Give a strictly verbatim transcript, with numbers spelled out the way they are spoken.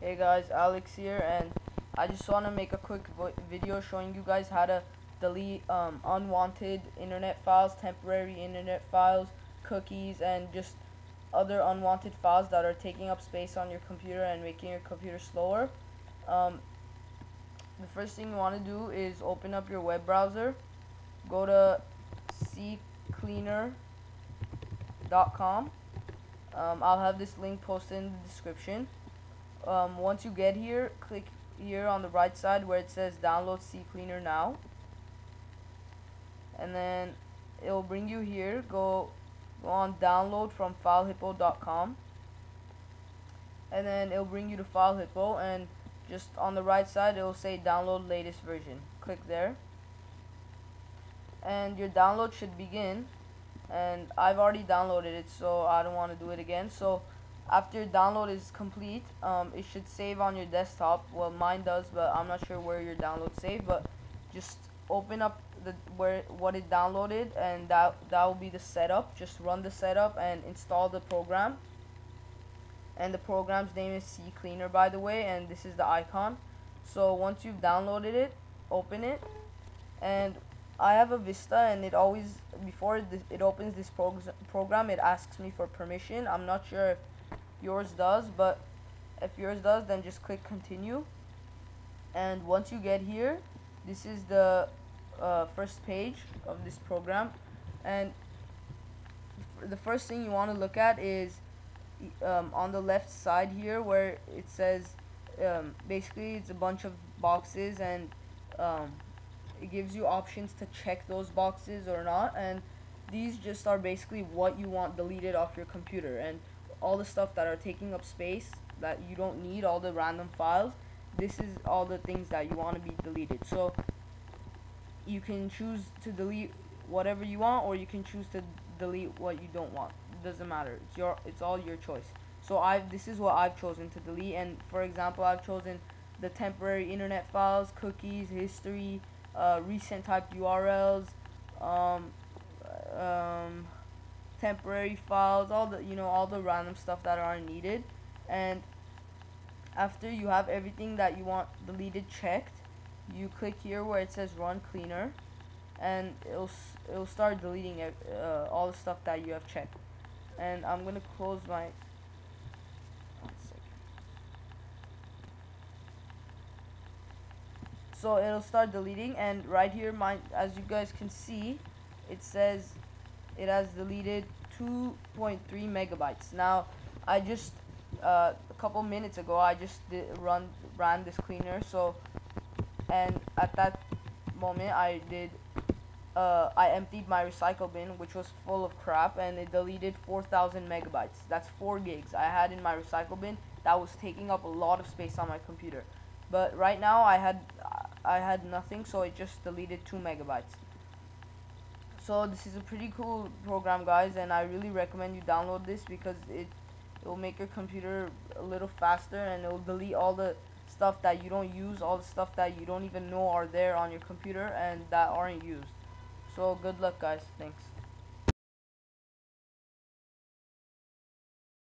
Hey guys, Alex here, and I just want to make a quick vo video showing you guys how to delete um, unwanted internet files, temporary internet files, cookies, and just other unwanted files that are taking up space on your computer and making your computer slower. Um, the first thing you want to do is open up your web browser, go to C cleaner dot com. um, I'll have this link posted in the description. Um, once you get here, click here on the right side where it says download CCleaner now, and then it will bring you here. Go, go on download from filehippo dot com, and then it will bring you to filehippo, and just on the right side it will say download latest version. Click there and your download should begin, and I've already downloaded it, so I don't want to do it again. So after download is complete, um, it should save on your desktop. Well, mine does, but I'm not sure where your download saved. But just open up the where what it downloaded, and that that will be the setup. Just run the setup and install the program. And the program's name is CCleaner, by the way, and this is the icon. So once you've downloaded it, open it, and I have a Vista, and it always before this, it opens this prog program, it asks me for permission. I'm not sure if yours does, but if yours does, then just click continue. And once you get here, this is the uh, first page of this program, and the first thing you want to look at is um, on the left side here where it says um, basically it's a bunch of boxes, and um, it gives you options to check those boxes or not, and these just are basically what you want deleted off your computer, and all the stuff that are taking up space that you don't need, all the random files. This is all the things that you want to be deleted. So you can choose to delete whatever you want, or you can choose to delete what you don't want. It doesn't matter. It's your, it's all your choice. So I this is what I've chosen to delete. And for example, I've chosen the temporary internet files, cookies, history, uh, recent typed U R Ls, um, um, temporary files, all the you know all the random stuff that are needed. And after you have everything that you want deleted checked, you click here where it says run cleaner, and it'll it'll start deleting uh, all the stuff that you have checked. And I'm gonna close my one second. So it'll start deleting, and right here, mine, as you guys can see, it says it has deleted two point three megabytes. Now, I just uh, a couple minutes ago I just did run ran this cleaner. So, and at that moment I did uh, I emptied my recycle bin, which was full of crap, and it deleted four thousand megabytes. That's four gigs I had in my recycle bin that was taking up a lot of space on my computer. But right now I had I had nothing, so it just deleted two megabytes. So this is a pretty cool program, guys, and I really recommend you download this because it will make your computer a little faster, and it will delete all the stuff that you don't use, all the stuff that you don't even know are there on your computer and that aren't used. So good luck, guys. Thanks.